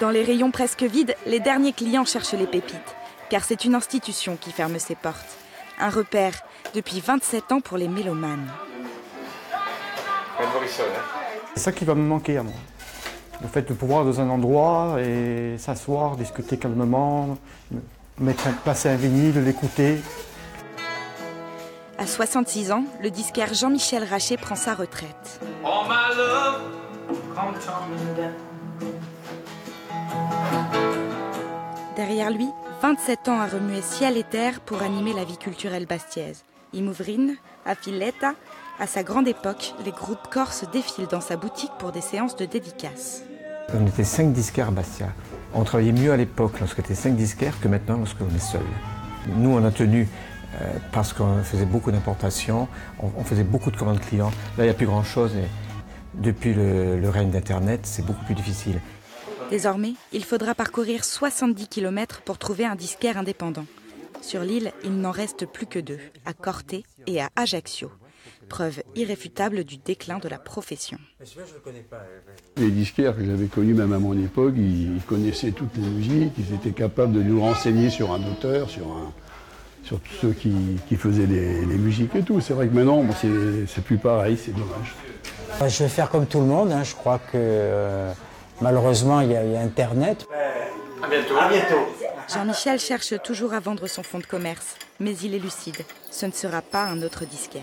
Dans les rayons presque vides, les derniers clients cherchent les pépites, car c'est une institution qui ferme ses portes. Un repère depuis 27 ans pour les mélomanes. C'est ça qui va me manquer à moi. Le fait de pouvoir être dans un endroit et s'asseoir, discuter calmement, passer un vinyle, l'écouter. À 66 ans, le disquaire Jean-Michel Radet prend sa retraite. Oh my love, come to me. Derrière lui, 27 ans à remuer ciel et terre pour animer la vie culturelle bastiaise. I Muvrini, A Filetta, à sa grande époque, les groupes corses défilent dans sa boutique pour des séances de dédicaces. On était 5 disquaires à Bastia. On travaillait mieux à l'époque lorsqu'on était 5 disquaires que maintenant lorsqu'on est seul. Nous, on a tenu parce qu'on faisait beaucoup d'importations, on faisait beaucoup de commandes clients. Là, il n'y a plus grand-chose. Depuis le règne d'Internet, c'est beaucoup plus difficile. Désormais, il faudra parcourir 70 km pour trouver un disquaire indépendant. Sur l'île, il n'en reste plus que 2, à Corté et à Ajaccio. Preuve irréfutable du déclin de la profession. Les disquaires que j'avais connus même à mon époque, ils connaissaient toutes les musiques, ils étaient capables de nous renseigner sur un auteur, sur tous ceux qui faisaient les musiques et tout. C'est vrai que maintenant, bon, c'est plus pareil, c'est dommage. Je vais faire comme tout le monde, hein. Je crois que malheureusement, il y a Internet. À bientôt. À bientôt. Jean-Michel cherche toujours à vendre son fonds de commerce, mais il est lucide, ce ne sera pas un autre disquaire.